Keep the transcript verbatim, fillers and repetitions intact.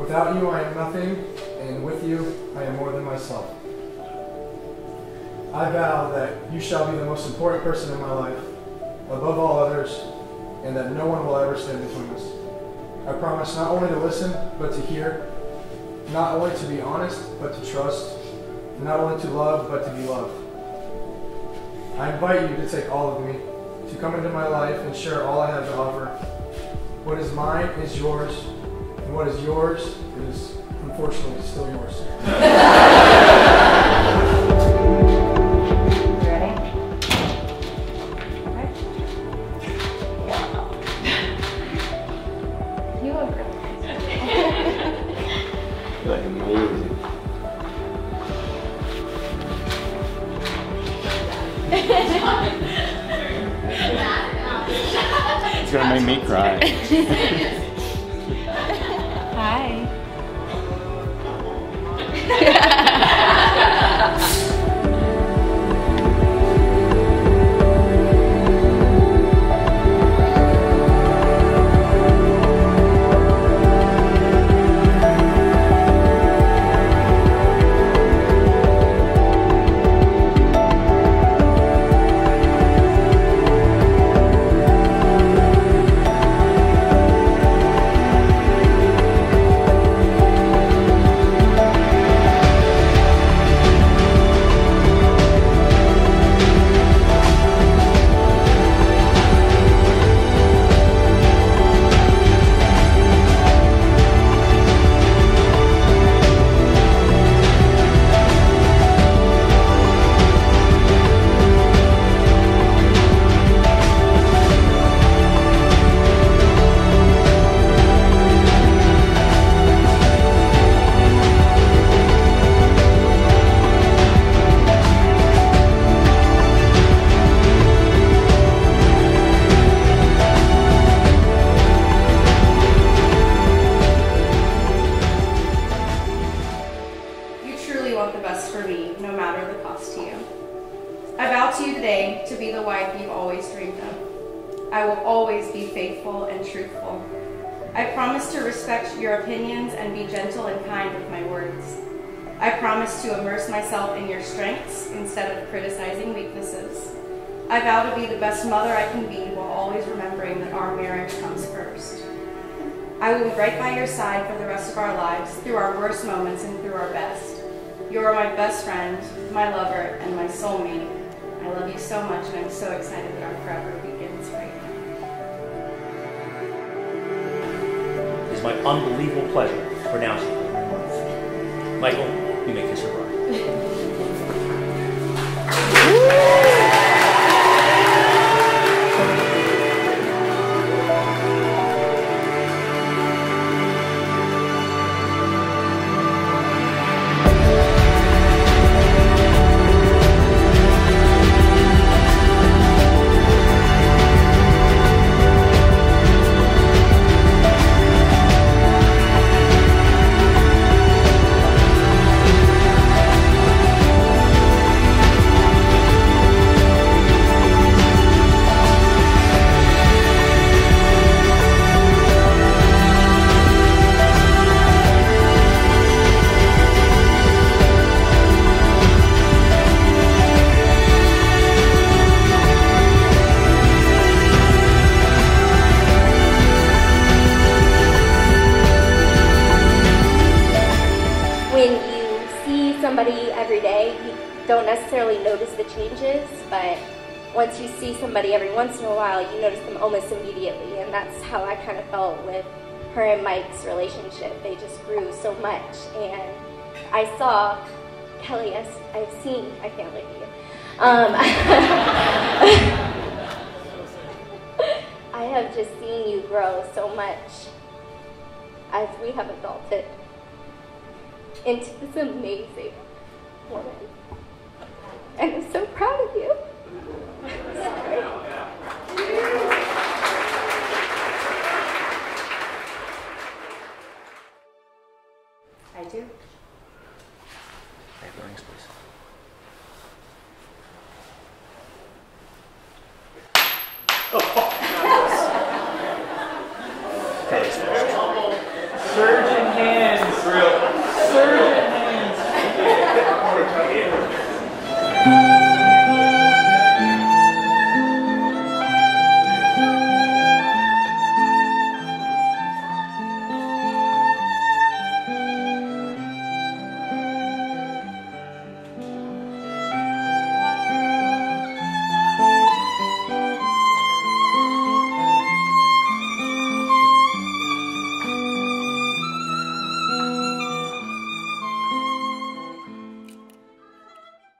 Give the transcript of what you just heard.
Without you, I am nothing, and with you, I am more than myself. I vow that you shall be the most important person in my life, above all others, and that no one will ever stand between us. I promise not only to listen, but to hear, not only to be honest, but to trust, and not only to love, but to be loved. I invite you to take all of me, to come into my life and share all I have to offer. What is mine is yours, and what is yours is, unfortunately, still yours. It's gonna make me cry. Hi. Kelly, I've, I've seen, I can't wait to you. Um, I have just seen you grow so much as we have adulted into this amazing woman. And I'm so proud of you. I do.